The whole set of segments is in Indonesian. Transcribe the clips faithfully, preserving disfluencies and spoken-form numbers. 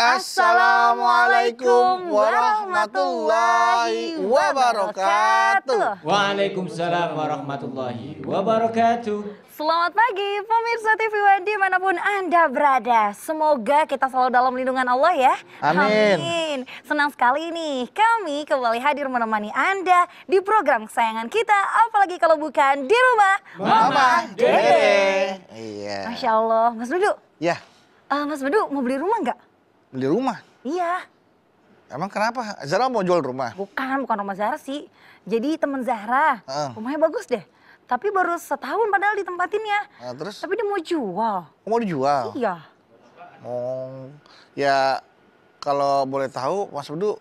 Assalamualaikum warahmatullahi wabarakatuh. Waalaikumsalam warahmatullahi wabarakatuh. Selamat pagi pemirsa T V One dimanapun Anda berada. Semoga kita selalu dalam lindungan Allah ya. Amin. Amin. Senang sekali nih kami kembali hadir menemani Anda di program kesayangan kita. Apalagi kalau bukan di rumah Mamah Dedeh. Iya. Masya Allah. Mas Bedu. Ya. Uh, Mas Bedu mau beli rumah nggak? Beli rumah? Iya. Emang kenapa? Zahra mau jual rumah? Bukan, bukan rumah Zahra sih. Jadi temen Zahra, uh. rumahnya bagus deh. Tapi baru setahun padahal ditempatinnya. Uh, terus? Tapi dia mau jual. Mau dijual? Iya. Oh, ya kalau boleh tahu, Mas Bedu,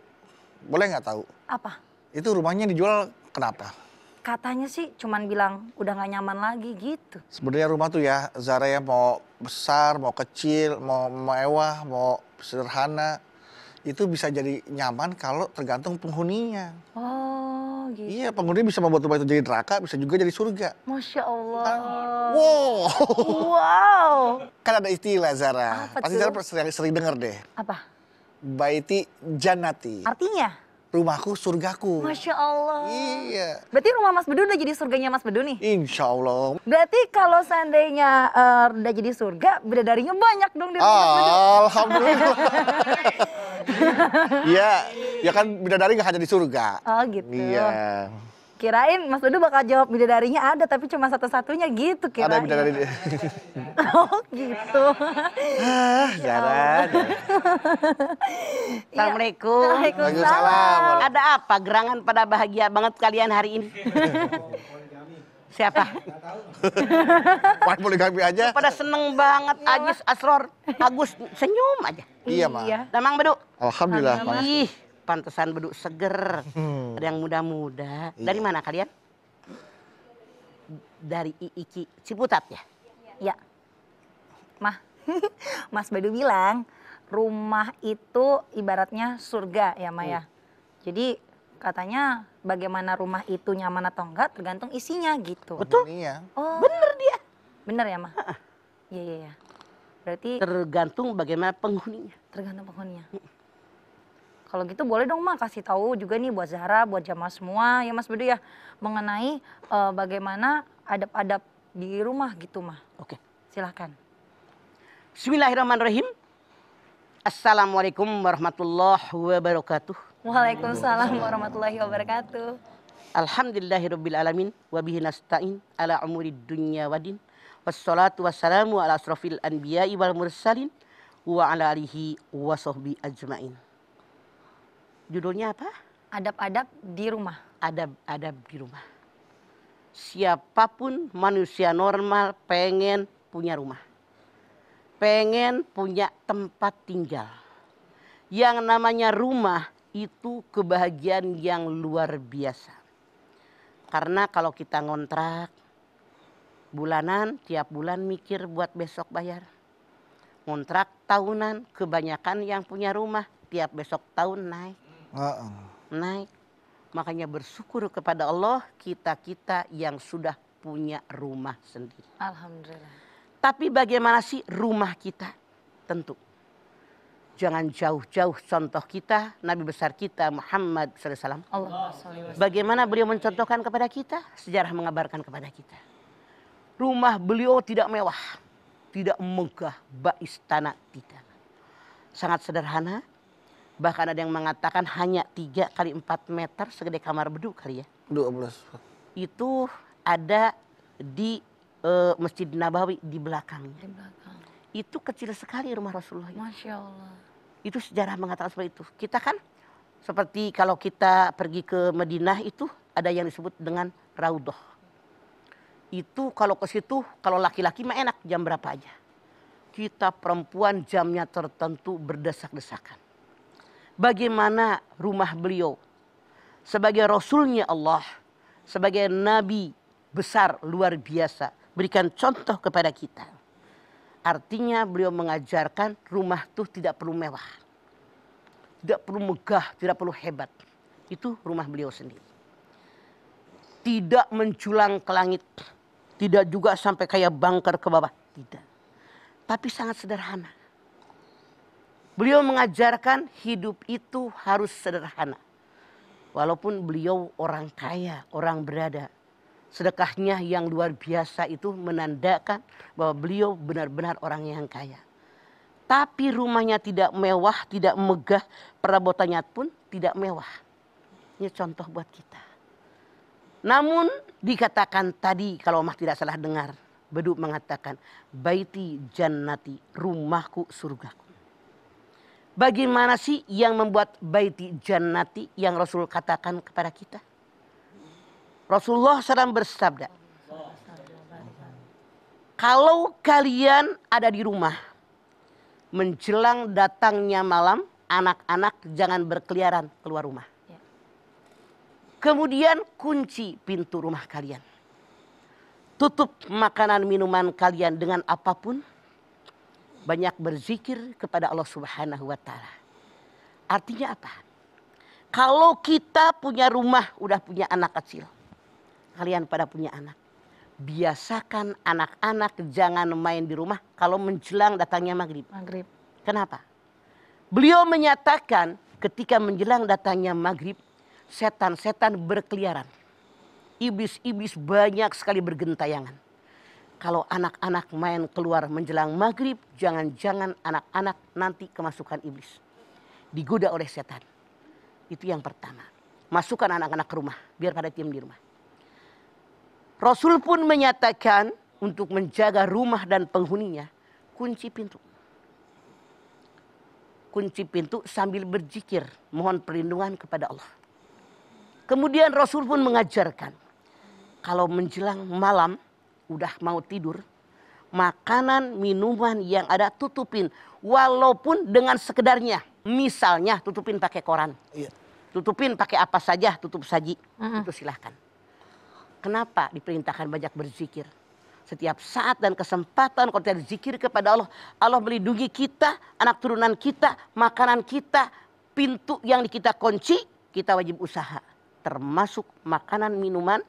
boleh nggak tahu? Apa? Itu rumahnya dijual kenapa? Katanya sih cuman bilang udah nggak nyaman lagi gitu. Sebenarnya rumah tuh ya, Zahra ya mau besar, mau kecil, mau mewah, mau sederhana, itu bisa jadi nyaman kalau tergantung penghuninya. Oh, gitu. Iya, penghuni bisa membuat rumah itu jadi neraka, bisa juga jadi surga. Masya Allah. Ah, wow. Wow. Kan ada istilah Zahra. Apa Pasti Zahra sering, sering denger deh. Apa? Baiti Janati. Artinya? Rumahku, surgaku. Masya Allah. Iya. Berarti rumah Mas Bedu udah jadi surganya Mas Bedu nih? Insya Allah. Berarti kalau seandainya uh, udah jadi surga, bidadarinya banyak dong di rumah Mas Bedu. Alhamdulillah. Iya, ya kan bidadari gak hanya di surga. Oh gitu. Iya. Kirain Mas Bedu bakal jawab bidadarinya ada tapi cuma satu-satunya gitu kirain. Ada bidadari. Oh gitu. Ah, Zahra. Assalamualaikum. Waalaikumsalam. Ada apa gerangan pada bahagia banget kalian hari ini? Siapa? Nggak tahu. Main poligami aja. Pada seneng banget. Ajis Asror. Agus senyum aja. Iya, Ma. Damang Bedu. Alhamdulillah. Alhamdulillah. Pantesan Bedu seger, hmm. ada yang muda-muda. Iya. Dari mana kalian? Dari Iki Ciputat ya? Ya. Mah, Mas Bedu bilang rumah itu ibaratnya surga ya Maya. Hmm. Jadi katanya bagaimana rumah itu nyaman atau enggak tergantung isinya gitu. Betul? Iya. Oh. Bener dia. Bener ya Mah? Iya, iya, iya. Berarti tergantung bagaimana penghuninya. Tergantung penghuninya. Hmm. Kalau gitu boleh dong Ma kasih tahu juga nih buat Zahra, buat jamaah semua ya Mas Bedu ya. Mengenai uh, bagaimana adab-adab di rumah gitu Ma. Oke. Silahkan. Bismillahirrahmanirrahim. Assalamualaikum warahmatullahi wabarakatuh. Waalaikumsalam warahmatullahi wabarakatuh. Alhamdulillahirrabbilalamin. Wabihi nasta'in ala umuri dunya wadin. Wassalatu wassalamu ala asrafil anbiya'i wal mursalin. Wa ala alihi wa sahbihi ajma'in. Judulnya apa? Adab-adab di rumah. Adab-adab di rumah. Siapapun manusia normal pengen punya rumah. Pengen punya tempat tinggal. Yang namanya rumah itu kebahagiaan yang luar biasa. Karena kalau kita ngontrak bulanan, tiap bulan mikir buat besok bayar. kontrak tahunan, kebanyakan yang punya rumah tiap besok tahun naik, uh-uh. naik. Makanya bersyukur kepada Allah kita-kita yang sudah punya rumah sendiri. Alhamdulillah. Tapi bagaimana sih rumah kita? Tentu. Jangan jauh-jauh contoh kita, Nabi besar kita Muhammad shallallahu alaihi wasallam. Allah. Bagaimana beliau mencontohkan kepada kita? Sejarah mengabarkan kepada kita. Rumah beliau tidak mewah, tidak megah, bais tanah tidak. Sangat sederhana. Bahkan ada yang mengatakan hanya tiga kali empat meter segede kamar Bedu kali ya. dua belas. Itu ada di e, Masjid Nabawi di belakangnya. Di belakang. Itu kecil sekali rumah Rasulullah. Masya Allah. Itu sejarah mengatakan seperti itu. Kita kan seperti kalau kita pergi ke Madinah itu ada yang disebut dengan Raudhah. Itu kalau ke situ kalau laki-laki mah enak jam berapa aja. Kita perempuan jamnya tertentu berdesak-desakan. Bagaimana rumah beliau sebagai Rasulnya Allah, sebagai Nabi besar luar biasa, berikan contoh kepada kita. Artinya beliau mengajarkan rumah itu tidak perlu mewah, tidak perlu megah, tidak perlu hebat. Itu rumah beliau sendiri. Tidak menjulang ke langit, tidak juga sampai kayak bunker ke bawah, tidak. Tapi sangat sederhana. Beliau mengajarkan hidup itu harus sederhana. Walaupun beliau orang kaya, orang berada. Sedekahnya yang luar biasa itu menandakan bahwa beliau benar-benar orang yang kaya. Tapi rumahnya tidak mewah, tidak megah, perabotannya pun tidak mewah. Ini contoh buat kita. Namun dikatakan tadi kalau Mas tidak salah dengar, Bedu mengatakan, "Baiti jannati, rumahku surgaku." Bagaimana sih yang membuat baiti jannati yang Rasul katakan kepada kita? Rasulullah shallallahu alaihi wasallam bersabda, kalau kalian ada di rumah, menjelang datangnya malam, anak-anak jangan berkeliaran keluar rumah. Kemudian kunci pintu rumah kalian. Tutup makanan minuman kalian dengan apapun. Banyak berzikir kepada Allah Subhanahu wa Ta'ala. Artinya apa? Kalau kita punya rumah, udah punya anak kecil. Kalian pada punya anak. Biasakan anak-anak jangan main di rumah kalau menjelang datangnya maghrib. Maghrib. Kenapa? Beliau menyatakan ketika menjelang datangnya maghrib, setan-setan berkeliaran. Iblis-iblis banyak sekali bergentayangan. Kalau anak-anak main keluar menjelang maghrib, jangan-jangan anak-anak nanti kemasukan iblis. Digoda oleh setan. Itu yang pertama. Masukkan anak-anak ke rumah, biar pada diam di rumah. Rasul pun menyatakan untuk menjaga rumah dan penghuninya, kunci pintu. Kunci pintu sambil berzikir, mohon perlindungan kepada Allah. Kemudian Rasul pun mengajarkan, kalau menjelang malam, udah mau tidur, makanan, minuman yang ada tutupin. Walaupun dengan sekedarnya. Misalnya tutupin pakai koran. Iya. Tutupin pakai apa saja, tutup saji. Uh-huh. Itu silahkan. Kenapa diperintahkan banyak berzikir? Setiap saat dan kesempatan kalau kita berzikir kepada Allah. Allah melindungi kita, anak turunan kita, makanan kita, pintu yang kita kunci, kita wajib usaha. Termasuk makanan, minuman.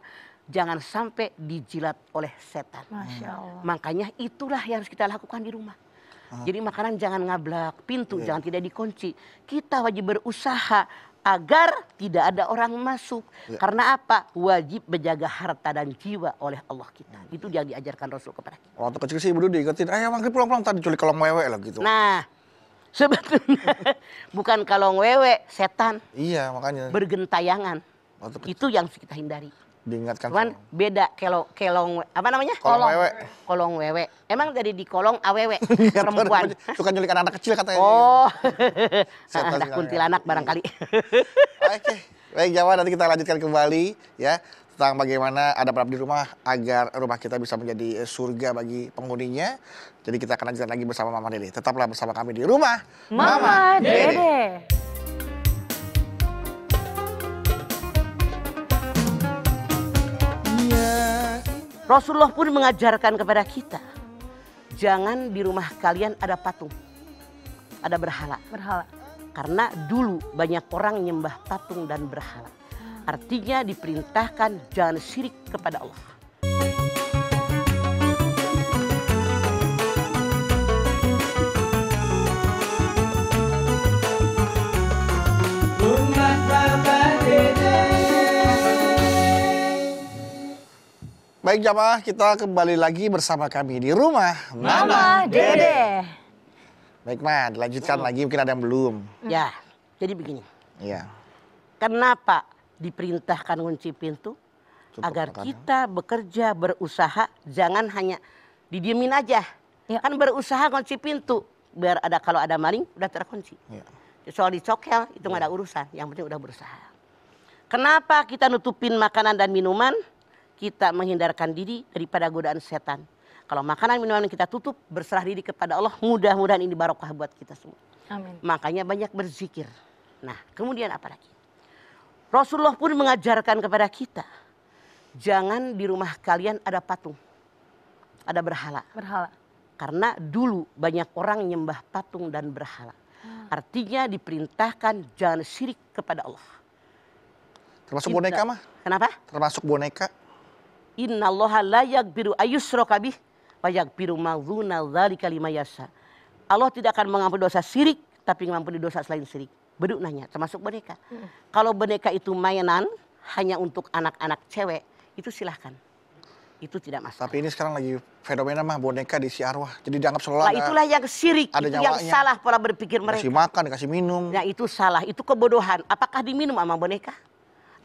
Jangan sampai dijilat oleh setan. Masya Allah. Makanya itulah yang harus kita lakukan di rumah. Ah. Jadi makanan jangan ngablak, pintu yeah. jangan tidak dikunci. Kita wajib berusaha agar tidak ada orang masuk. Yeah. Karena apa? Wajib menjaga harta dan jiwa oleh Allah kita. Yeah. Itu yang diajarkan Rasul kepada kita. Waktu kecil sih Bedu diikutin, ayo maghrib pulang-pulang tadi culik kolong wewe lah gitu. Nah, sebetulnya bukan kolong wewe, setan. Iya, makanya. Bergentayangan. Itu yang kita hindari. Diingatkan. Cuman beda kalau kelong apa namanya? Kolong wewe. Kolong wewe. Emang dari di kolong awewe perempuan. Suka nyulik anak kecil katanya. Oh. Anak kuntilanak barangkali. Oke. Baik, Jawa, nanti kita lanjutkan kembali ya tentang bagaimana ada adab di rumah agar rumah kita bisa menjadi surga bagi penghuninya. Jadi kita akan lanjutkan lagi bersama Mamah Dedeh. Tetaplah bersama kami di Rumah Mamah Dedeh. Rasulullah pun mengajarkan kepada kita, jangan di rumah kalian ada patung, ada berhala. Berhala. Karena dulu banyak orang nyembah patung dan berhala. Artinya diperintahkan jangan syirik kepada Allah. Baik jamaah, kita kembali lagi bersama kami di rumah Mamah Dedeh. Baik Ma, dilanjutkan hmm. lagi, mungkin ada yang belum. Ya, jadi begini. Ya. Kenapa diperintahkan kunci pintu? Cukup agar makanan. Kita bekerja, berusaha, jangan hanya didiemin aja. Ya. Kan berusaha kunci pintu, biar ada kalau ada maling udah terkunci. Ya. Soal dicokel itu nggak ya. Ada urusan, yang penting udah berusaha. Kenapa kita nutupin makanan dan minuman? Kita menghindarkan diri daripada godaan setan. Kalau makanan minuman kita tutup, berserah diri kepada Allah. Mudah-mudahan ini barokah buat kita semua. Amin. Makanya banyak berzikir. Nah, kemudian apa lagi? Rasulullah pun mengajarkan kepada kita, jangan di rumah kalian ada patung, ada berhala. Berhala. Karena dulu banyak orang nyembah patung dan berhala. Hmm. Artinya diperintahkan jangan syirik kepada Allah. Termasuk kita, boneka mah? Kenapa? Termasuk boneka. Innallaha la yaghfiru ayyushraka bih wa yaghfiru ma dzuna dzalika liman yasha. Allah tidak akan mengampuni dosa syirik, tapi mengampuni dosa selain syirik. Bedu nanya, termasuk boneka. Hmm. Kalau boneka itu mainan hanya untuk anak-anak cewek, itu silahkan. Itu tidak masalah. Tapi ini sekarang lagi fenomena mah boneka diisi arwah. Jadi dianggap seolah-olah. Nah, itulah yang syirik, ada itu yang salah pola berpikir mereka. Dikasih makan, dikasih minum. Nah, itu salah, itu kebodohan. Apakah diminum sama boneka?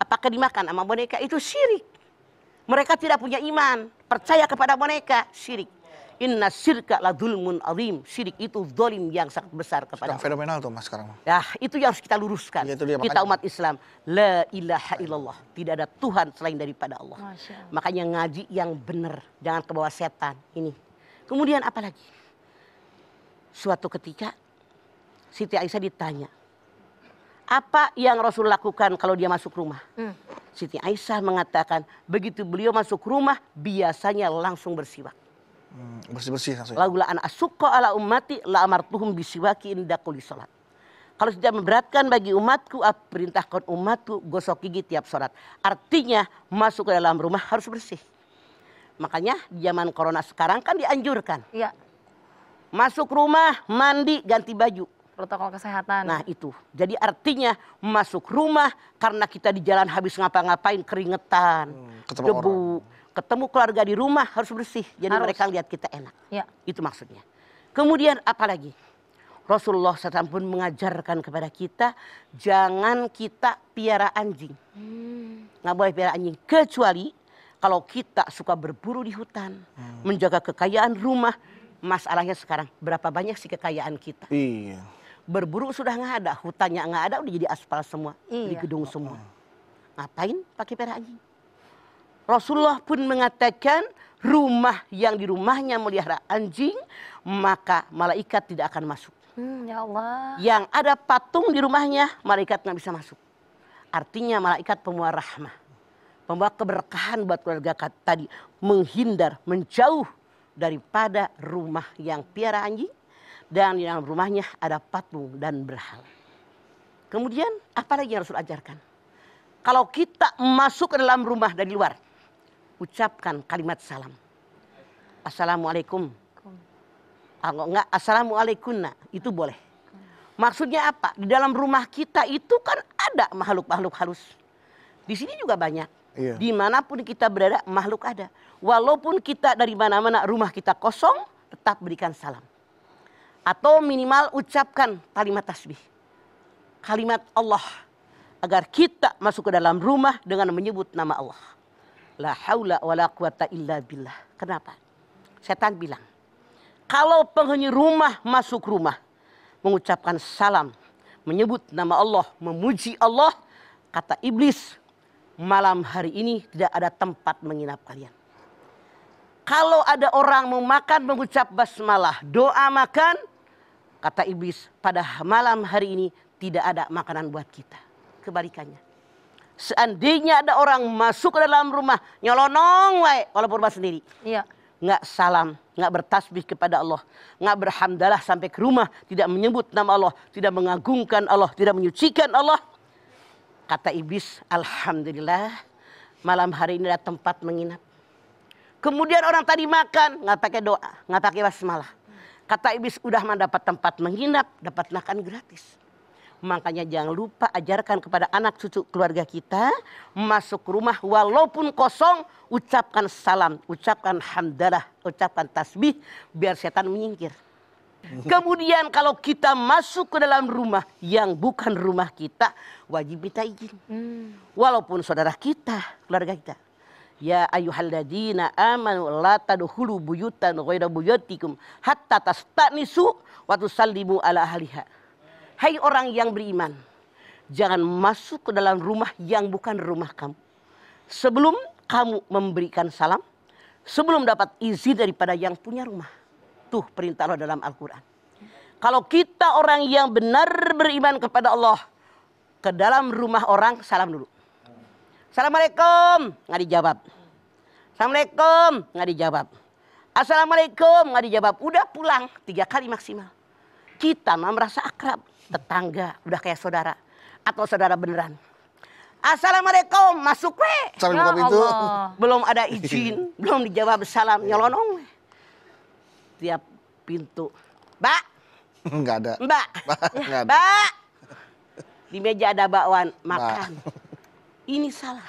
Apakah dimakan sama boneka? Itu syirik. Mereka tidak punya iman, percaya kepada boneka, syirik. Inna syirka la dzulmun azim. Syirik itu zalim yang sangat besar kepada. Sekarang fenomenal tuh Mas sekarang. Ya, itu yang harus kita luruskan. Ya, dia, kita umat Islam, la ilaha illallah. Tidak ada Tuhan selain daripada Allah. Allah. Makanya ngaji yang benar, jangan ke bawah setan ini. Kemudian apa lagi? Suatu ketika Siti Aisyah ditanya, apa yang Rasul lakukan kalau dia masuk rumah? Hmm. Siti Aisyah mengatakan, begitu beliau masuk rumah, biasanya langsung bersiwak. Hmm, bersih-bersih langsung. Laulaan asukko ala ummati la amartuhum bisiwaki inda kulli sholat. Kalau tidak memberatkan bagi umatku, perintahkan umatku gosok gigi tiap sholat. Artinya masuk ke dalam rumah harus bersih. Makanya zaman corona sekarang kan dianjurkan. Iya. Masuk rumah, mandi, ganti baju. Protokol kesehatan. Nah itu, jadi artinya masuk rumah karena kita di jalan habis ngapa-ngapain keringetan, hmm, ketemu debu, orang. Ketemu keluarga di rumah harus bersih. Jadi harus. Mereka lihat kita enak, ya. Itu maksudnya. Kemudian apalagi Rasulullah shallallahu alaihi wasallam pun mengajarkan kepada kita jangan kita piara anjing, hmm. nggak boleh piara anjing kecuali kalau kita suka berburu di hutan, hmm. menjaga kekayaan rumah. Masalahnya sekarang berapa banyak sih kekayaan kita? Iya. Berburu sudah nggak ada, hutannya nggak ada, udah jadi aspal semua, iya. Di gedung semua. Ngapain pakai perak anjing? Rasulullah pun mengatakan rumah yang di rumahnya melihara anjing, maka malaikat tidak akan masuk. Hmm, ya Allah. Yang ada patung di rumahnya, malaikat nggak bisa masuk. Artinya malaikat pembawa rahmah, pembawa keberkahan buat keluarga tadi, menghindar, menjauh daripada rumah yang piara anjing. Dan di dalam rumahnya ada patung dan berhala. Kemudian apa lagi yang Rasul ajarkan? Kalau kita masuk ke dalam rumah dari luar, ucapkan kalimat salam. Assalamualaikum. Kalau enggak, assalamualaikum. Itu boleh. Maksudnya apa? Di dalam rumah kita itu kan ada makhluk-makhluk halus. Di sini juga banyak. Iya. Dimanapun kita berada, makhluk ada. Walaupun kita dari mana-mana rumah kita kosong, tetap berikan salam. Atau minimal ucapkan kalimat tasbih, kalimat Allah, agar kita masuk ke dalam rumah dengan menyebut nama Allah. La haula wala quwata illa billah. Kenapa? Setan bilang, kalau penghuni rumah masuk rumah, mengucapkan salam, menyebut nama Allah, memuji Allah, kata iblis, malam hari ini tidak ada tempat menginap kalian. Kalau ada orang mau makan mengucap basmalah, doa makan, kata iblis, pada malam hari ini tidak ada makanan buat kita. Kebalikannya. Seandainya ada orang masuk ke dalam rumah, nyolonong wae, walaupun rumah sendiri. Iya. nggak salam, nggak bertasbih kepada Allah, nggak berhamdalah sampai ke rumah, tidak menyebut nama Allah, tidak mengagungkan Allah, tidak menyucikan Allah. Kata iblis, alhamdulillah malam hari ini ada tempat menginap. Kemudian orang tadi makan, nggak pakai doa, nggak pakai basmalah. Kata iblis, udah mendapat tempat menginap, dapat makan gratis. Makanya jangan lupa ajarkan kepada anak cucu keluarga kita, masuk rumah walaupun kosong, ucapkan salam, ucapkan hamdalah, ucapkan tasbih, biar setan menyingkir. Kemudian kalau kita masuk ke dalam rumah yang bukan rumah kita, wajib minta izin. Walaupun saudara kita, keluarga kita. Ya ayyuhalladzina amanu la tadkhulu buyutan ghaira buyutikum hatta tastanisu wa tusallimu ala ahliha. Hai orang yang beriman, jangan masuk ke dalam rumah yang bukan rumah kamu sebelum kamu memberikan salam, sebelum dapat izin daripada yang punya rumah. Tuh perintah Allah dalam Al-Qur'an. Kalau kita orang yang benar beriman kepada Allah, ke dalam rumah orang salam dulu. Assalamualaikum, nggak dijawab. Assalamualaikum, nggak dijawab. Assalamualaikum, nggak dijawab. Udah pulang, tiga kali maksimal. Kita mah merasa akrab, tetangga, udah kayak saudara. Atau saudara beneran. Assalamualaikum, masuk weh. Belum ada izin, belum dijawab salam, nyelonong. Tiap pintu, Mbak. Nggak ada. Mbak, Mbak. Di meja ada bakwan, makan. Mbak. Ini salah.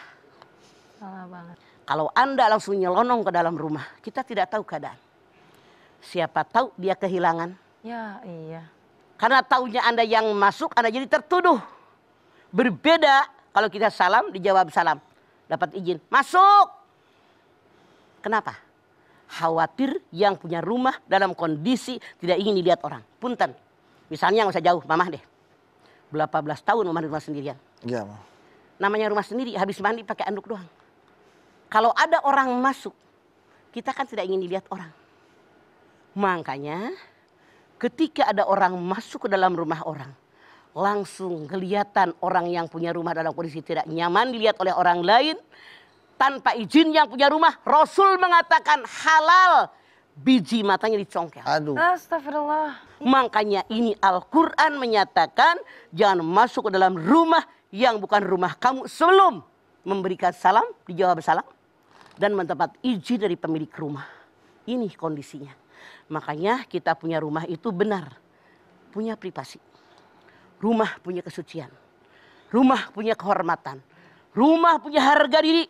Salah banget. Kalau Anda langsung nyelonong ke dalam rumah, kita tidak tahu keadaan. Siapa tahu dia kehilangan. Ya, iya. Karena taunya Anda yang masuk, Anda jadi tertuduh. Berbeda kalau kita salam, dijawab salam. Dapat izin, masuk. Kenapa? Khawatir yang punya rumah dalam kondisi tidak ingin dilihat orang. Punten. Misalnya nggak usah jauh, Mamah deh. Berapa belas tahun Mamah di rumah sendirian. Iya, Mamah. Namanya rumah sendiri, habis mandi pakai anduk doang. Kalau ada orang masuk, kita kan tidak ingin dilihat orang. Makanya ketika ada orang masuk ke dalam rumah orang, langsung kelihatan orang yang punya rumah dalam kondisi tidak nyaman dilihat oleh orang lain. Tanpa izin yang punya rumah, Rasul mengatakan halal. Biji matanya dicongkel. Aduh. Astagfirullah. Makanya ini Al-Quran menyatakan jangan masuk ke dalam rumah yang bukan rumah kamu sebelum memberikan salam, dijawab salam, dan mendapat izin dari pemilik rumah. Ini kondisinya. Makanya kita punya rumah itu benar. Punya privasi. Rumah punya kesucian. Rumah punya kehormatan. Rumah punya harga diri.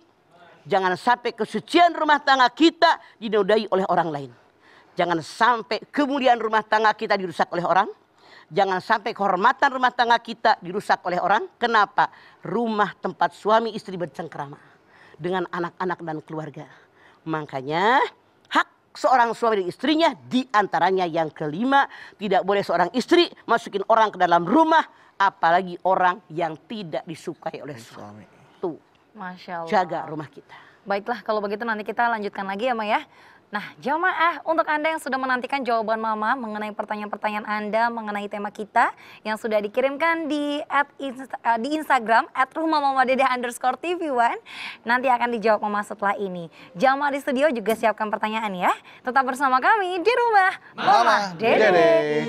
Jangan sampai kesucian rumah tangga kita dinodai oleh orang lain. Jangan sampai kemuliaan rumah tangga kita dirusak oleh orang. Jangan sampai kehormatan rumah tangga kita dirusak oleh orang. Kenapa? Rumah tempat suami istri bercengkerama dengan anak-anak dan keluarga. Makanya hak seorang suami dan istrinya diantaranya yang kelima. Tidak boleh seorang istri masukin orang ke dalam rumah. Apalagi orang yang tidak disukai oleh suami. Tuh, Masya Allah. Jaga rumah kita. Baiklah kalau begitu nanti kita lanjutkan lagi ya Ma ya. Nah jamaah, untuk Anda yang sudah menantikan jawaban Mama mengenai pertanyaan-pertanyaan Anda mengenai tema kita yang sudah dikirimkan di, at insta, di Instagram at rumah Mamah Dedeh underscore T V One, nanti akan dijawab Mama setelah ini. Jamaah di studio juga siapkan pertanyaan ya. Tetap bersama kami di rumah Mamah Dedeh. Dedeh.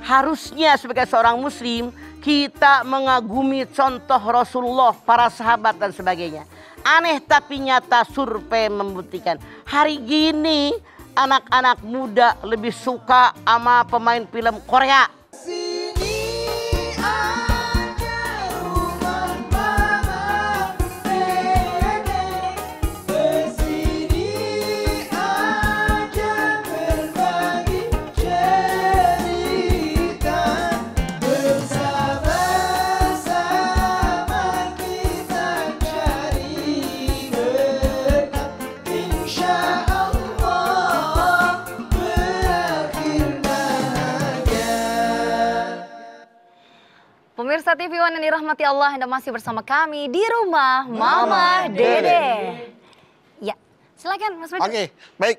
Harusnya sebagai seorang muslim kita mengagumi contoh Rasulullah, para sahabat dan sebagainya. Aneh tapi nyata survei membuktikan. Hari gini anak-anak muda lebih suka sama pemain film Korea. Pemirsa T V One yang dirahmati Allah, Anda masih bersama kami di rumah Mamah Dedeh. Ya, silakan Mas Bedu. Oke, okay, baik.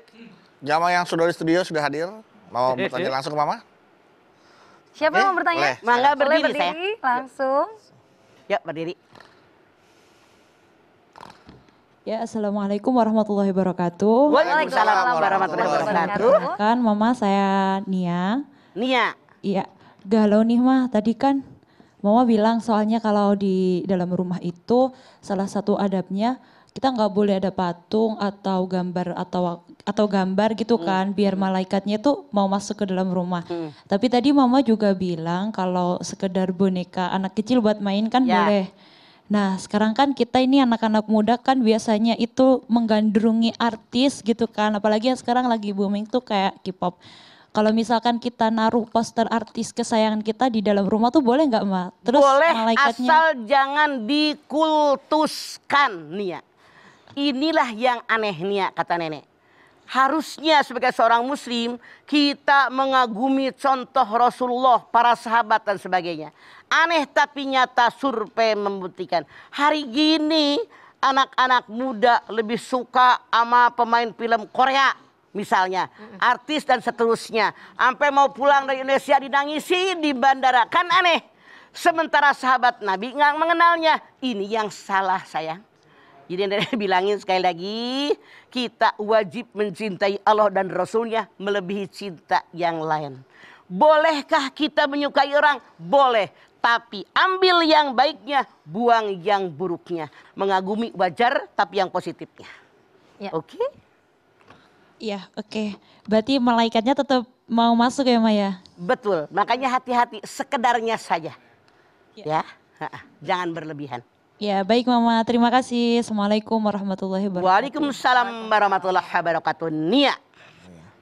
Jamaah yang sudah di studio sudah hadir. Mau bertanya langsung ke Mama? Siapa eh, yang mau bertanya? Mangga berdiri, berdiri saya. Langsung. Yuk berdiri. Ya, assalamualaikum warahmatullahi wabarakatuh. Waalaikumsalam warahmatullahi wabarakatuh. Kan Mama, saya Nia. Nia. Iya, galau nih Mah. Tadi kan Mama bilang soalnya kalau di dalam rumah itu salah satu adabnya kita nggak boleh ada patung atau gambar atau atau gambar gitu kan, hmm. biar malaikatnya tuh mau masuk ke dalam rumah. Hmm. Tapi tadi Mama juga bilang kalau sekedar boneka anak kecil buat main kan ya. Boleh. Nah sekarang kan kita ini anak-anak muda kan biasanya itu menggandrungi artis gitu kan. Apalagi yang sekarang lagi booming tuh kayak K-pop. Kalau misalkan kita naruh poster artis kesayangan kita di dalam rumah tuh boleh nggak Ma? Terus boleh, malaikatnya... asal jangan dikultuskan Nia. Inilah yang aneh Nia, kata nenek. Harusnya sebagai seorang muslim kita mengagumi contoh Rasulullah, para sahabat dan sebagainya. Aneh tapi nyata survei membuktikan. Hari gini anak-anak muda lebih suka sama pemain film Korea misalnya. Artis dan seterusnya. Sampai mau pulang dari Indonesia dinangisi di bandara. Kan aneh. Sementara sahabat Nabi nggak mengenalnya. Ini yang salah sayang. Jadi nenek bilangin sekali lagi, kita wajib mencintai Allah dan Rasulnya melebihi cinta yang lain. Bolehkah kita menyukai orang? Boleh. Tapi ambil yang baiknya, buang yang buruknya. Mengagumi wajar, tapi yang positifnya. Ya. Oke? Okay? Iya, oke. Okay. Berarti malaikatnya tetap mau masuk ya Maya? Betul, makanya hati-hati sekedarnya saja. Ya, ya? Jangan berlebihan. Ya baik Mama, terima kasih. Assalamualaikum warahmatullahi wabarakatuh. Waalaikumsalam warahmatullahi wabarakatuh. Nia.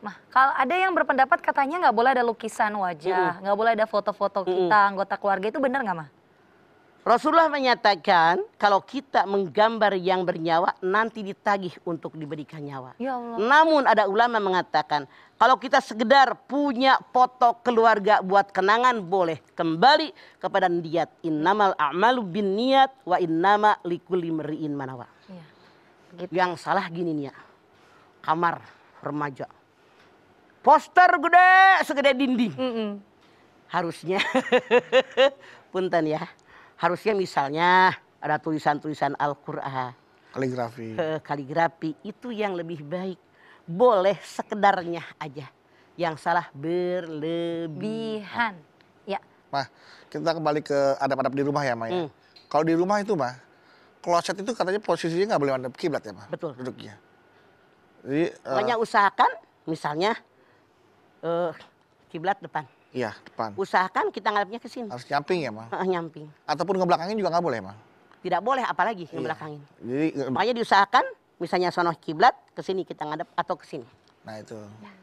Nah, kalau ada yang berpendapat katanya nggak boleh ada lukisan wajah, nggak mm -mm. boleh ada foto-foto mm -mm. kita anggota keluarga, itu benar nggak Ma? Rasulullah menyatakan kalau kita menggambar yang bernyawa nanti ditagih untuk diberikan nyawa. Ya Allah. Namun ada ulama mengatakan kalau kita sekedar punya foto keluarga buat kenangan boleh, kembali kepada niat. Innamal a'malu bin niat wa innama likulli mri'in manawa. Ya, gitu. Yang salah gini nih ya. Kamar remaja. Poster gede segede dinding. Mm -mm. Harusnya punten ya. Harusnya misalnya ada tulisan-tulisan Al-Qur'an. Kaligrafi. Kaligrafi itu yang lebih baik. Boleh sekedarnya aja, yang salah berlebihan. Ya. Mah, kita kembali ke adab-adab di rumah ya, Mah. Ya? Hmm. Kalau di rumah itu, Mah, kloset itu katanya posisinya nggak boleh mandep kiblat ya, Mah. Betul. Duduknya. Jadi banyak uh, usahakan, misalnya uh, kiblat depan. Iya, depan. Usahakan kita ngadepnya ke sini. Harus nyamping ya, Mah. Uh, nyamping. Ataupun ngebelakangin juga nggak boleh, Mah. Tidak boleh, apalagi iya. ngebelakangin. Jadi makanya diusahakan. Misalnya sono kiblat, ke sini kita ngadep atau ke sini. Nah itu.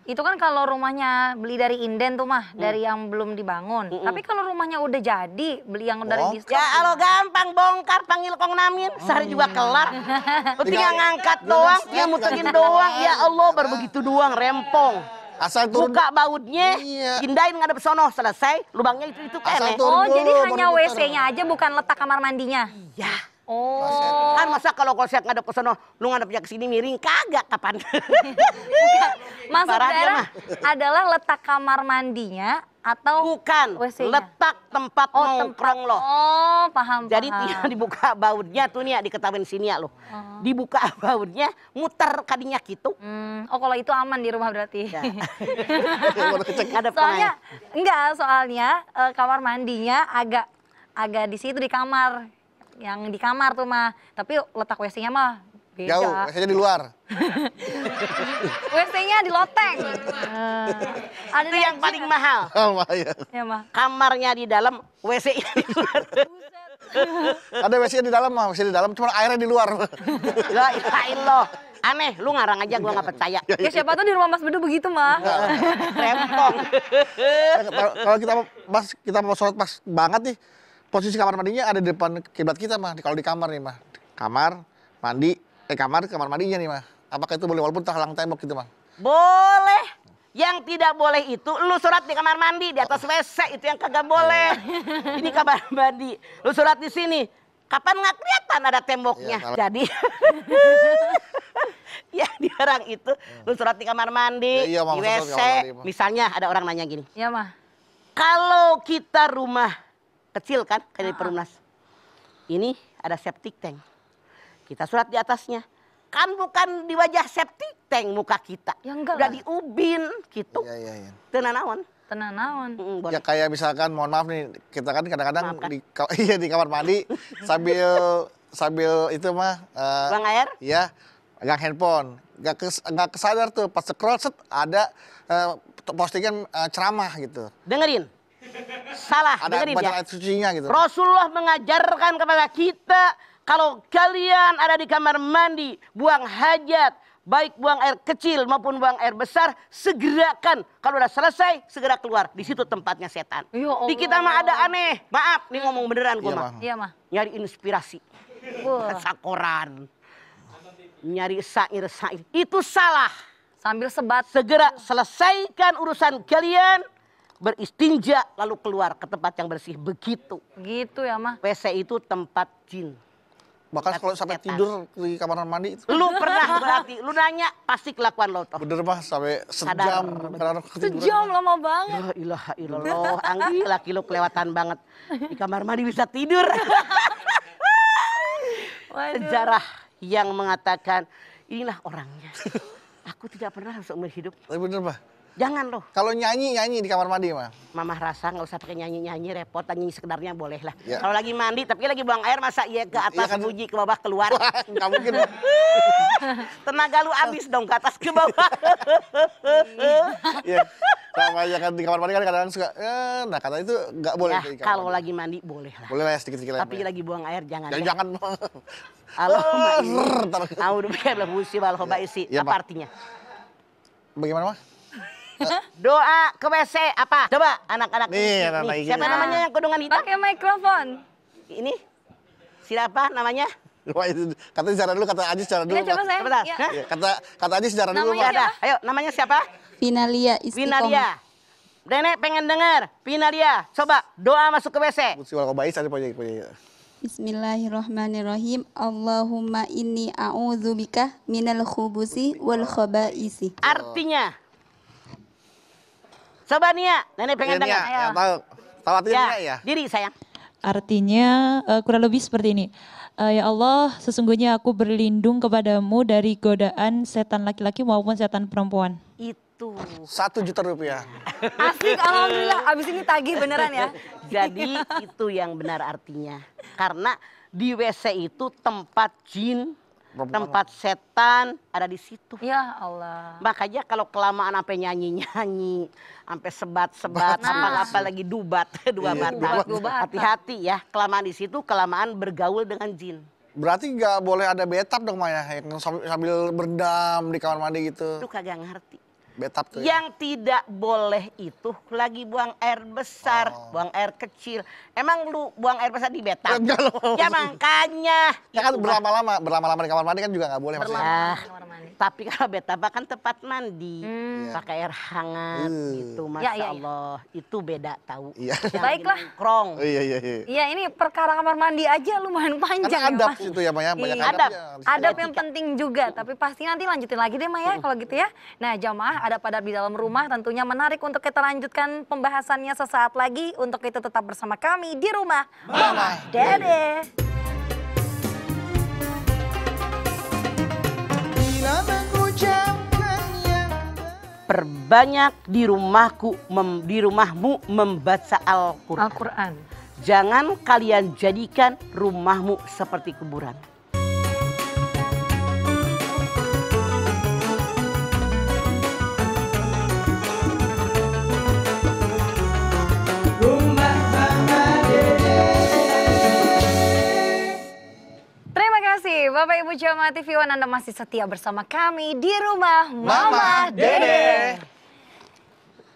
Itu kan kalau rumahnya beli dari inden tuh Mah, hmm. dari yang belum dibangun. Hmm. Tapi kalau rumahnya udah jadi, beli yang dari diskon. Ya kalau gampang bongkar, panggil Kong Namin, oh, sehari iya. juga kelar. Tinggal ngangkat doang, tinggal muterin doang. Ya Allah, baru begitu doang, rempong. Asal turun. Buka bautnya, iya. pindahin ngadep sono, selesai. Lubangnya itu itu kene. Oh, dulu, jadi hanya W C-nya aja bukan letak kamar mandinya. Iya. Oh, kloset. Kan masa kalau kloset ngadep ke sono, lu ngadepnya ke sini miring, kagak kapan? Maksud Zahra adalah letak kamar mandinya atau bukan letak tempat oh, nongkrong tempat. Lo. Oh, paham. Jadi paham. Dibuka bautnya tuh nih, diketahuin sini ya lo. Uh-huh. Dibuka bautnya, muter kadinya gitu. Hmm. Oh, kalau itu aman di rumah berarti. Ya. Soalnya enggak, soalnya uh, kamar mandinya agak agak di situ di kamar. Yang di kamar tuh Mah, tapi letak W C-nya Mah beda. Jauh, W C-nya di luar. W C-nya di loteng. Uh, ada itu yang paling mahal. Oh, ya, Mah. Kamarnya di dalam, W C-nya di luar. Ada W C-nya di dalam Mah, W C-nya di dalam, cuma airnya di luar. La ilaha illallah. Aneh, lu ngarang aja, gua nggak percaya. Ya siapa tuh di rumah Mas Bedu begitu Mah. Rempong. Kalau kita Mas, kita mau sholat pas banget nih. Posisi kamar mandinya ada di depan kiblat kita Mah, kalau di kamar nih Mah. Kamar, mandi, eh kamar, kamar mandinya nih Mah. Apakah itu boleh walaupun terhalang tembok gitu Mah? Boleh, yang tidak boleh itu lu surat di kamar mandi, di atas W C itu yang kagak boleh. Ini kamar mandi, lu surat di sini, kapan nggak kelihatan ada temboknya. Ya, jadi yang dilarang itu lu surat di kamar mandi, ya, iya, Mah, di W C. Mandi, misalnya ada orang nanya gini, ya Mah, kalau kita rumah kecil kan, kayak di Perumnas. Ini ada septic tank. Kita surat di atasnya. Kan bukan di wajah septic tank muka kita. Ya enggak udah lah. Di ubin gitu. Iya, iya, iya. Tenanawan. Tenanawan. Mm, ya kayak misalkan mohon maaf nih. Kita kan kadang-kadang di, iya, di kamar mandi sambil sambil itu mah. Uh, Bang air? Iya. Gang handphone. Gak, kes, gak kesadar tuh pas scroll set ada uh, postingan uh, ceramah gitu. Dengerin. Salah, ada dengerin ya. Sucinya, gitu. Rasulullah mengajarkan kepada kita, kalau kalian ada di kamar mandi, buang hajat, baik buang air kecil maupun buang air besar, segerakan. Kalau udah selesai, segera keluar. Di situ tempatnya setan. Di kita mah ada aneh. Maaf, ini ngomong beneran gue mah. Iya mah. Nyari inspirasi. Wah. Sakoran. Nyari sair-sair. Itu salah. Sambil sebat. Segera selesaikan urusan kalian. Beristinja lalu keluar ke tempat yang bersih. Begitu. Begitu ya, Mah. W C itu tempat jin. Bahkan tempat kalau sampai setan. Tidur di kamar mandi itu. Lu pernah berarti, lu nanya pasti kelakuan lo. Bener, Mah, sampai sejam. Sejam lama banget. Ya ilaha illallah, Anggi laki lu kelewatan banget. Di kamar mandi bisa tidur. Sejarah yang mengatakan, inilah orangnya. Aku tidak pernah seumur hidup. Bener, Mah. Jangan loh. Kalau nyanyi-nyanyi di kamar mandi mah. Mamah rasa nggak usah pakai nyanyi-nyanyi repot, nyanyi sekedarnya boleh lah. Ya. Kalau lagi mandi tapi lagi buang air masa iya ke atas ya kan. Puji ke bawah keluar. Wah, nggak mungkin. Tenaga lu habis dong ke atas ke bawah. Iya. Sama aja kan di kamar mandi kan kadang-kadang suka, eh, nah kata itu nggak boleh. Ya, kalau mandi. Lagi mandi boleh lah. Boleh lah sedikit-sedikit. Tapi ya. Lagi buang air jangan. Jangan. Ya. Jangan. Allahumma inni a'udzubika minal khaba'is. Apa artinya? Bagaimana mah? Doa ke W C apa? Coba anak-anak ini. Anak-anak ini. Siapa nah. Namanya yang kudungan hitam? Pakai mikrofon. Ini? Siapa namanya? Wah, itu katanya sejarah dulu, kata Aziz sejarah dulu. Ya, coba saya. Ya. Kata kata Aziz sejarah dulu. Ada. Ayo, namanya siapa? Finalia Istiqa. Finalia. Nenek pengen dengar. Finalia, coba doa masuk ke W C. Bismillahirrahmanirrahim. Allahumma inni a'udzubika minal khubusi wal khaba'isi. Artinya coba Nia, nenek pengen dengar. Ya, tahu. Tahu artinya ya, ya. Diri sayang. Artinya uh, kurang lebih seperti ini. Uh, ya Allah, sesungguhnya aku berlindung kepadamu dari godaan setan laki-laki maupun setan perempuan. Itu. Satu juta rupiah. Asik, alhamdulillah. Abis ini tagih beneran ya. Jadi itu yang benar artinya. Karena di W C itu tempat jin. Tempat setan ada di situ. Ya Allah. Makanya kalau kelamaan sampai nyanyi-nyanyi, sampai sebat-sebat, apa-apa lagi dubat, dua mata. Hati-hati ya, kelamaan di situ, kelamaan bergaul dengan jin. Berarti nggak boleh ada bathtub dong Maya, yang sambil berendam di kamar mandi gitu. Itu kagak ngerti. Bathtub tuh. Yang ya? Tidak boleh itu lagi buang air besar, oh. Buang air kecil. Emang lu buang air besar di bathtub? Enggak loh. Ya makanya. Ya kan berlama-lama, berlama-lama di kamar mandi kan juga nggak boleh. Berlama-lama di kamar mandi. Tapi kalau bathtub kan tempat mandi, hmm. Pakai air hangat uh. Gitu. Masya ya, ya, ya. Allah, itu beda tahu. Ya. Baiklah. Krong. Oh, iya iya iya. Iya ini perkara kamar mandi aja lumayan panjang. Adab itu ya Maya, banyak iya. Adab. Adab yang penting juga, tapi pasti nanti lanjutin lagi deh Maya kalau gitu ya. Nah jamaah. Ada pada di dalam rumah tentunya menarik untuk kita lanjutkan pembahasannya sesaat lagi. Untuk itu tetap bersama kami di rumah Mamah Dedeh. Perbanyak di rumahku mem, di rumahmu membaca Al-Qur'an. Al-Qur'an. Jangan kalian jadikan rumahmu seperti kuburan. Bapak Ibu Jamaah T V One, Anda masih setia bersama kami di rumah Mamah Dedeh.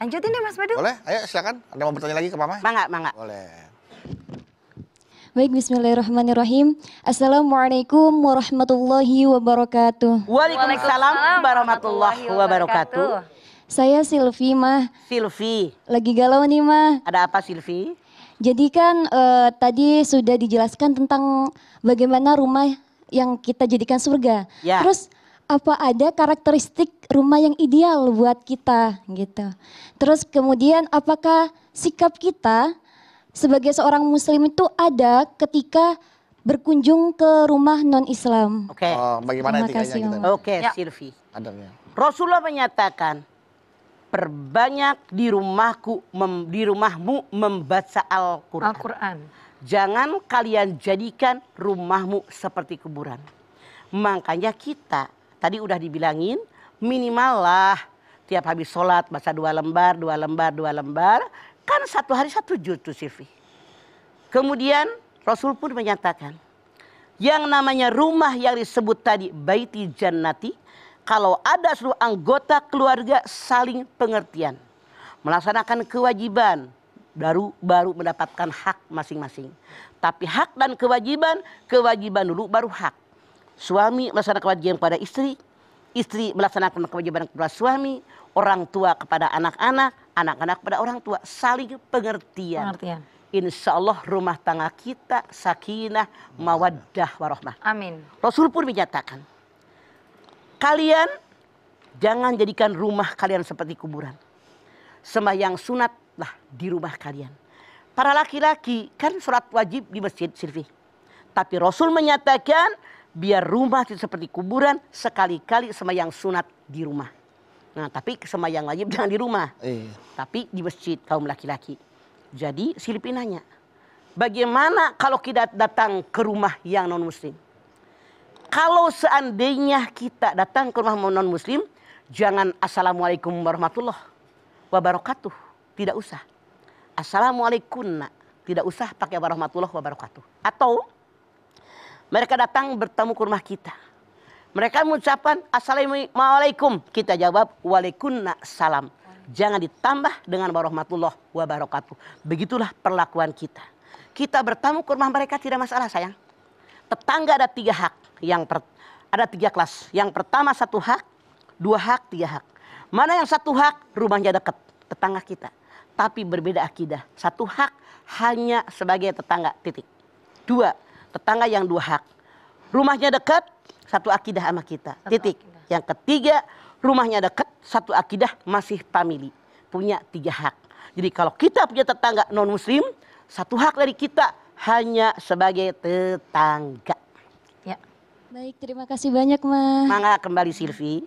Lanjutin deh Mas Bedu. Boleh, ayo silakan. Anda mau bertanya lagi ke Mama? Mangga, mangga. Boleh. Baik, bismillahirrahmanirrahim. Assalamualaikum warahmatullahi wabarakatuh. Waalaikumsalam warahmatullahi wabarakatuh. Saya Sylvie, Mah. Sylvie. Lagi galau nih, Mah. Ada apa Sylvie? Jadi kan eh, tadi sudah dijelaskan tentang bagaimana rumah yang kita jadikan surga. Ya. Terus apa ada karakteristik rumah yang ideal buat kita gitu. Terus kemudian apakah sikap kita sebagai seorang muslim itu ada ketika berkunjung ke rumah non-Islam. Oke. Okay. Oh, bagaimana etikanya kita? Oke, okay, ya. Sylvie. Adabnya. Rasulullah menyatakan, perbanyak di rumahku, mem, di rumahmu membaca Al-Quran. Al-Quran. Jangan kalian jadikan rumahmu seperti kuburan. Makanya kita tadi udah dibilangin, minimallah tiap habis sholat baca dua lembar, dua lembar, dua lembar. Kan satu hari satu juz tuh Sylvie. Kemudian Rasul pun menyatakan, yang namanya rumah yang disebut tadi baiti jannati, kalau ada seluruh anggota keluarga saling pengertian, melaksanakan kewajiban, baru baru mendapatkan hak masing-masing. Tapi hak dan kewajiban, kewajiban dulu baru hak. Suami melaksanakan kewajiban pada istri, istri melaksanakan kewajiban kepada suami, orang tua kepada anak-anak, anak-anak kepada orang tua, saling pengertian. pengertian. Insya Allah rumah tangga kita sakinah, mawaddah, warahmah. Amin. Rasul pun menyatakan, kalian jangan jadikan rumah kalian seperti kuburan. Sembahyang sunatlah di rumah kalian. Para laki-laki kan sholat wajib di masjid, Sylvie. Tapi Rasul menyatakan, biar rumah itu seperti kuburan, sekali-kali sembahyang sunat di rumah. Nah, tapi sembahyang wajib jangan di rumah. Iya. Tapi di masjid kaum laki-laki. Jadi Sylvie nanya, bagaimana kalau kita datang ke rumah yang non-muslim? Kalau seandainya kita datang ke rumah non-muslim, jangan assalamualaikum warahmatullahi wabarakatuh. Tidak usah. Assalamualaikum, tidak usah pakai warahmatullahi wabarakatuh. Atau mereka datang bertemu ke rumah kita. Mereka mengucapkan assalamualaikum. Kita jawab waalaikumsalam salam. Jangan ditambah dengan warahmatullah wabarakatuh. Begitulah perlakuan kita. Kita bertamu ke rumah mereka tidak masalah sayang. Tetangga ada tiga hak. Yang per, ada tiga kelas. Yang pertama satu hak, dua hak, tiga hak. Mana yang satu hak rumahnya dekat tetangga kita. Tapi berbeda akidah. Satu hak hanya sebagai tetangga titik. Dua. Tetangga yang dua hak, rumahnya dekat, satu akidah sama kita, satu titik. Akidah. Yang ketiga, rumahnya dekat, satu akidah masih family, punya tiga hak. Jadi kalau kita punya tetangga non-muslim, satu hak dari kita hanya sebagai tetangga. Ya. Baik, terima kasih banyak Mas. Mangga kembali Sylvie.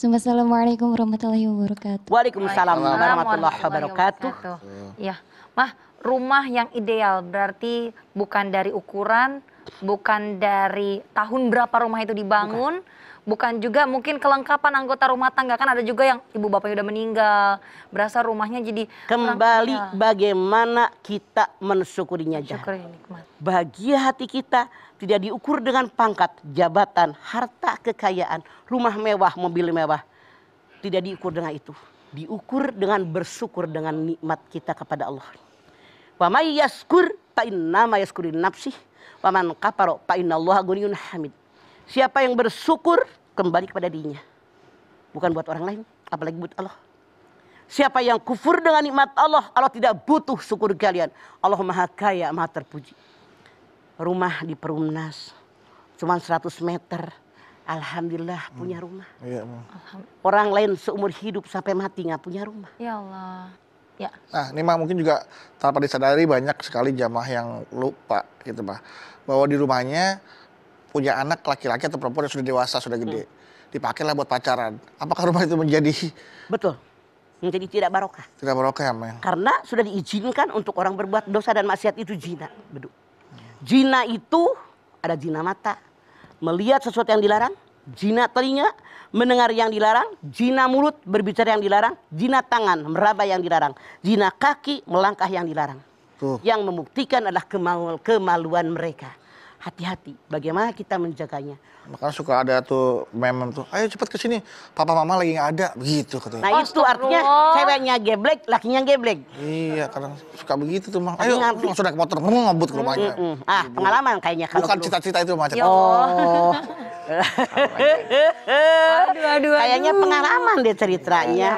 Assalamualaikum warahmatullahi wabarakatuh. Waalaikumsalam warahmatullahi wabarakatuh. Ya, Mah. Rumah yang ideal berarti bukan dari ukuran, bukan dari tahun berapa rumah itu dibangun, bukan, bukan juga mungkin kelengkapan anggota rumah tangga. Kan ada juga yang ibu bapaknya udah meninggal, berasa rumahnya jadi... Kembali orang, ya. Bagaimana kita mensyukurinya. Syukuri nikmat. Bahagia hati kita tidak diukur dengan pangkat, jabatan, harta, kekayaan, rumah mewah, mobil mewah. Tidak diukur dengan itu. Diukur dengan bersyukur dengan nikmat kita kepada Allah. Wa may yaskur fa innama yaskurin nafsih wa man kafara fa innallaha ghaniyyun hamid. Siapa yang bersyukur kembali kepada dirinya, bukan buat orang lain, apalagi buat Allah. Siapa yang kufur dengan nikmat Allah, Allah tidak butuh syukur kalian. Allah Maha Kaya, Maha Terpuji. Rumah di Perumnas cuma seratus meter. Alhamdulillah punya rumah. Ya, orang lain seumur hidup sampai mati nggak punya rumah. Ya Allah. Ya. Nah, ini Mah mungkin juga tanpa disadari banyak sekali jamaah yang lupa gitu Mah, bahwa di rumahnya punya anak laki-laki atau perempuan yang sudah dewasa, sudah gede. Hmm. Dipakailah buat pacaran. Apakah rumah itu menjadi... Betul. Menjadi tidak barokah. Tidak barokah ya, Mah. Karena sudah diizinkan untuk orang berbuat dosa dan maksiat itu zina. Bedu. Zina itu ada zina mata. Melihat sesuatu yang dilarang. Zina telinga, mendengar yang dilarang. Zina mulut, berbicara yang dilarang. Zina tangan, meraba yang dilarang. Zina kaki, melangkah yang dilarang. Tuh. Yang membuktikan adalah kemaluan, kemaluan mereka. Hati-hati, bagaimana kita menjaganya. Makanya suka ada tuh meme tuh, ayo cepat kesini, papa mama lagi nggak ada, begitu katanya. Nah itu artinya ceweknya geblek, lakinya geblek. Iya, kadang suka begitu tuh Mang. Ayo langsung naik motor, ngebut ke rumahnya. Mm -mm. Ah, Ibu. Pengalaman kayaknya kalau bukan cita-cita itu Mang. Oh. Aduh, aduh, kayaknya pengalaman deh ceritanya.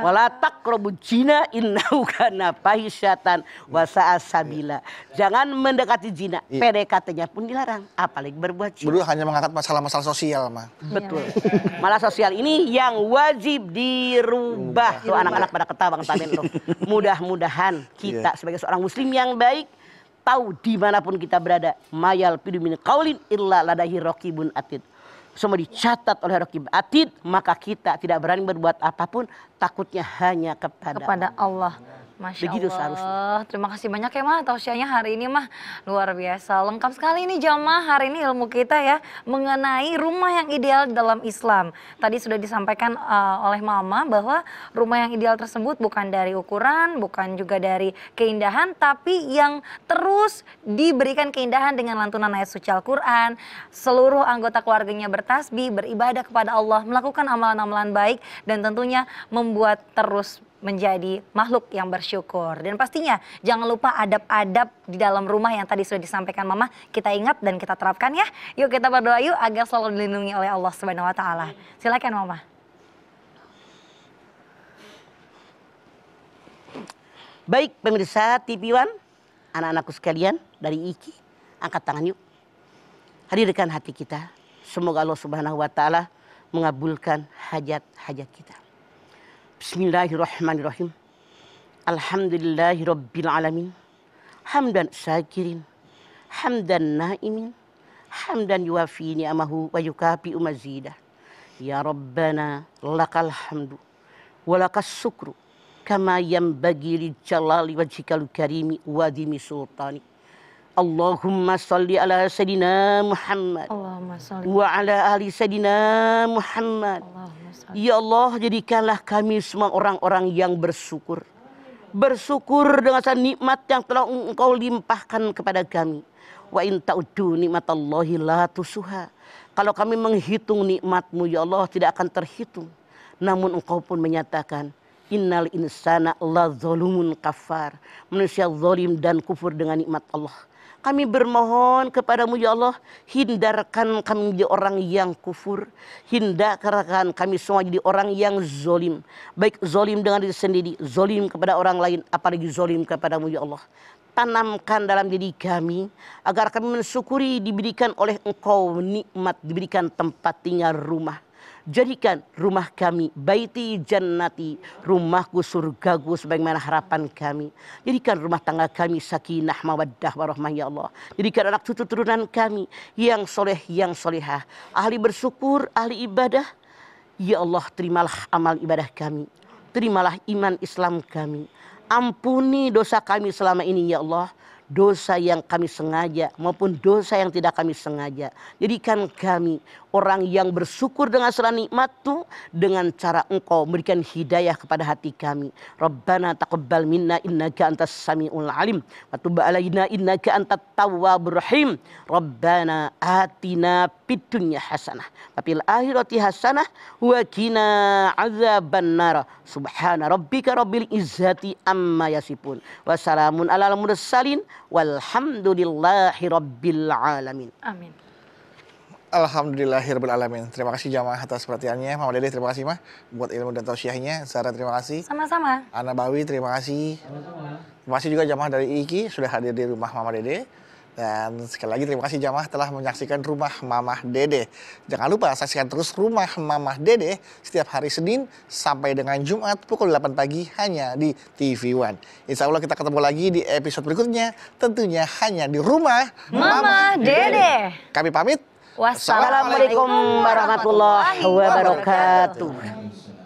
Wala taqrabu zina innahu kana fahisatan wa sa'a sabila. Jangan mendekati zina, P D K T-nya pun dilarang, apalagi berbuat zina. Beliau hanya mengangkat masalah-masalah sosial Mah. Betul. Malah sosial ini yang wajib dirubah. Tuh anak-anak pada ketawa, ketawa. Mudah-mudahan kita sebagai seorang muslim yang baik tahu dimanapun kita berada. Mayal pidumin kaulin illa ladahi raqibun atid. Semua dicatat oleh raqib atid, maka kita tidak berani berbuat apapun, takutnya hanya kepada, kepada Allah. Masya Begitu Allah. Seharusnya. Terima kasih banyak ya Mah, tausiahnya hari ini Mah luar biasa. Lengkap sekali ini jamaah hari ini ilmu kita ya mengenai rumah yang ideal dalam Islam. Tadi sudah disampaikan uh, oleh Mama bahwa rumah yang ideal tersebut bukan dari ukuran, bukan juga dari keindahan, tapi yang terus diberikan keindahan dengan lantunan ayat suci Al-Quran. Seluruh anggota keluarganya bertasbih, beribadah kepada Allah, melakukan amalan-amalan baik dan tentunya membuat terus menjadi makhluk yang bersyukur. Dan pastinya jangan lupa adab-adab di dalam rumah yang tadi sudah disampaikan Mama, kita ingat dan kita terapkan ya. Yuk kita berdoa yuk agar selalu dilindungi oleh Allah Subhanahu wa taala. Silakan Mama. Baik pemirsa T V One, anak-anakku sekalian dari Iki, angkat tangan yuk. Hadirkan hati kita. Semoga Allah Subhanahu wa taala mengabulkan hajat-hajat kita. Bismillahirrahmanirrahim. Alhamdulillahirabbil alamin. Hamdan syakirin, hamdan naimin, hamdan yuwafi ni'amahu wa yukafi mazidah. Ya Rabbana lakal hamdu wa lakas syukru kama yanbaghi li jalali wajhikal karimi wa dzimi sultani. Allahumma shalli ala sayidina Muhammad wa ala ali sayidina Muhammad. Ya Allah, jadikanlah kami semua orang-orang yang bersyukur. Bersyukur dengan nikmat yang telah Engkau limpahkan kepada kami. Wa in ta'uddu nikmatallahi la tusuha. Kalau kami menghitung nikmat-Mu ya Allah tidak akan terhitung. Namun Engkau pun menyatakan innal insana la zalumun kafar. Manusia zalim dan kufur dengan nikmat Allah. Kami bermohon kepadamu ya Allah, hindarkan kami menjadi orang yang kufur, hindarkan kami semua jadi orang yang zolim. Baik zolim dengan diri sendiri, zolim kepada orang lain, apalagi zolim kepadamu ya Allah. Tanamkan dalam diri kami, agar kami mensyukuri diberikan oleh Engkau nikmat, diberikan tempat tinggal rumah. Jadikan rumah kami, baiti jannati, rumahku surgaku sebagaimana harapan kami. Jadikan rumah tangga kami sakinah mawaddah warahmah ya Allah. Jadikan anak cucu turunan kami yang soleh, yang solehah, ahli bersyukur, ahli ibadah. Ya Allah, terimalah amal ibadah kami, terimalah iman Islam kami. Ampuni dosa kami selama ini ya Allah, dosa yang kami sengaja maupun dosa yang tidak kami sengaja. Jadikan kami orang yang bersyukur dengan segala nikmat-Mu, dengan cara Engkau memberikan hidayah kepada hati kami. Rabbana taqabbal minna innaka antas samiul alim wa tub alaina innaka antat tawwabur rahim. Rabbana atina fid dunya hasanah wa fil akhirati hasanah wa qina azabannar. Subhana rabbika rabbil izzati amma yasifun wa salamun alal mursalin. Walhamdulillahirabbil alamin. Amin. Alhamdulillahirabbil alamin. Terima kasih jamaah atas perhatiannya. Mamah Dedeh terima kasih Mah buat ilmu dan tausiahnya. Zahra terima kasih. Sama-sama. Nabawi terima kasih. Sama-sama. Terima kasih juga jamaah dari Iki sudah hadir di rumah Mamah Dedeh. Dan sekali lagi terima kasih jamaah telah menyaksikan Rumah Mamah Dedeh. Jangan lupa saksikan terus Rumah Mamah Dedeh setiap hari Senin sampai dengan Jumat pukul delapan pagi hanya di T V One. Insya Allah kita ketemu lagi di episode berikutnya, tentunya hanya di Rumah Mamah Dedeh. Kami pamit. Wassalamualaikum warahmatullahi wabarakatuh.